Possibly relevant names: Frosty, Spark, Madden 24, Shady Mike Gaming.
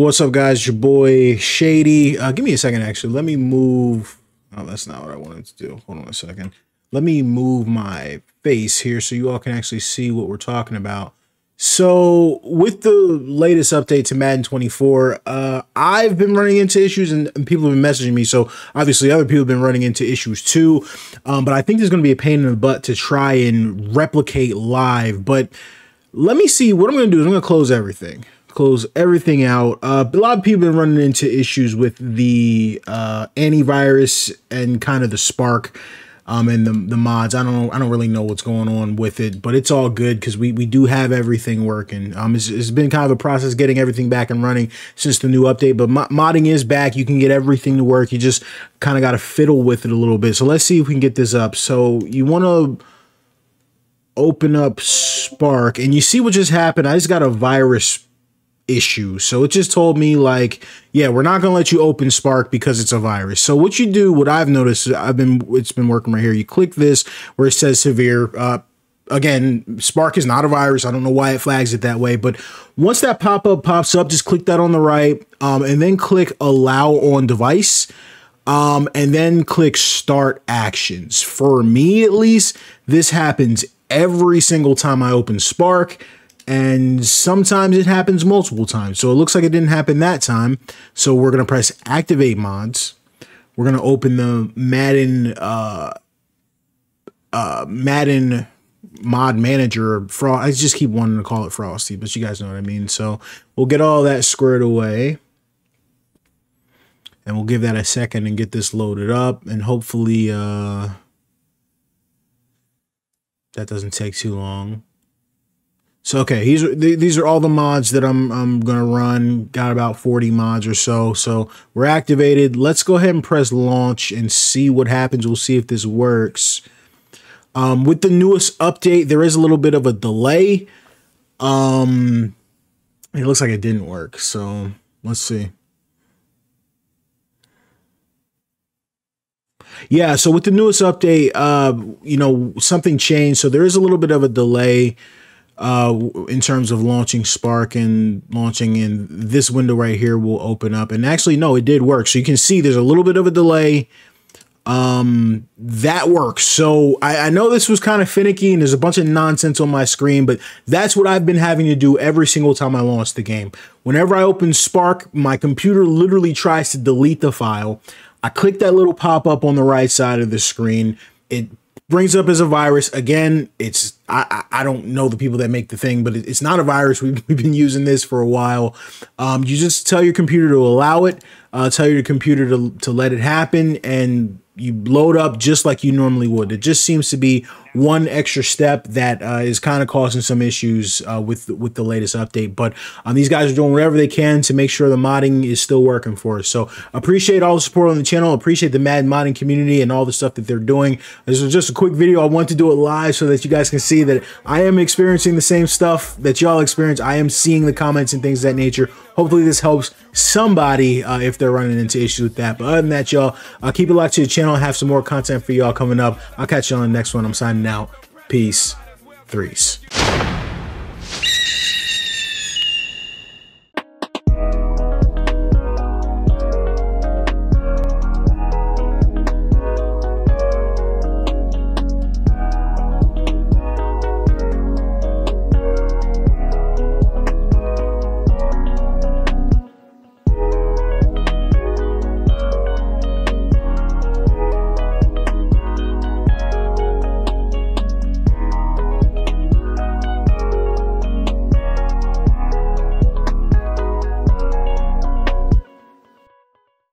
What's up, guys? Your boy Shady. Give me a second, actually. Let me move. Oh, that's not what I wanted to do. Hold on a second. Let me move my face here so you all can actually see what we're talking about. So with the latest update to Madden 24, I've been running into issues and people have been messaging me. So obviously other people have been running into issues too. But I think there's going to be a pain in the butt to try and replicate live. But let me see. What I'm going to do is I'm going to close everything out. A lot of people have been running into issues with the antivirus and kind of the Spark. And the mods, I don't really know what's going on with it, but it's all good because we do have everything working. It's been kind of a process getting everything back and running since the new update, but modding is back. You can get everything to work. You just kind of got to fiddle with it a little bit. So let's see if we can get this up. So you want to open up Spark, and you see what just happened. I just got a virus issue. So it just told me, like, yeah, we're not going to let you open Spark because it's a virus. So what you do, what I've noticed, it's been working right here. You click this where it says severe. Again, Spark is not a virus. I don't know why it flags it that way. But once that pop-up pops up, just click that on the right, and then click allow on device. And then click start actions. For me, at least, this happens every single time I open Spark. And sometimes it happens multiple times. So it looks like it didn't happen that time. So we're going to press activate mods. We're going to open the Madden mod manager. I just keep wanting to call it Frosty, but you guys know what I mean. So we'll get all that squared away. And we'll give that a second and get this loaded up. And hopefully that doesn't take too long. So, okay, these are all the mods that I'm going to run. Got about 40 mods or so. So we're activated. Let's go ahead and press launch and see what happens. We'll see if this works. With the newest update, there is a little bit of a delay. It looks like it didn't work. So let's see. Yeah, so with the newest update, you know, something changed. So there is a little bit of a delay. In terms of launching Spark and launching in this window right here will open up. And actually, no, it did work. So you can see there's a little bit of a delay. That works. So I know this was kind of finicky and there's a bunch of nonsense on my screen, but that's what I've been having to do every single time I launch the game. Whenever I open Spark, my computer literally tries to delete the file. I click that little pop-up on the right side of the screen. It brings up as a virus. Again, it's I don't know the people that make the thing, but it's not a virus. We've been using this for a while. You just tell your computer to allow it, tell your computer to let it happen, and you load up just like you normally would. It just seems to be one extra step that is kind of causing some issues with the latest update. But these guys are doing whatever they can to make sure the modding is still working for us. So appreciate all the support on the channel. Appreciate the Madden modding community and all the stuff that they're doing. This is just a quick video. I want to do it live so that you guys can see that I am experiencing the same stuff that y'all experience. I am seeing the comments and things of that nature. Hopefully this helps somebody if they're running into issues with that. But other than that, y'all, keep it locked to the channel. I have some more content for y'all coming up. I'll catch y'all in the next one. I'm signing out. Peace. Threes.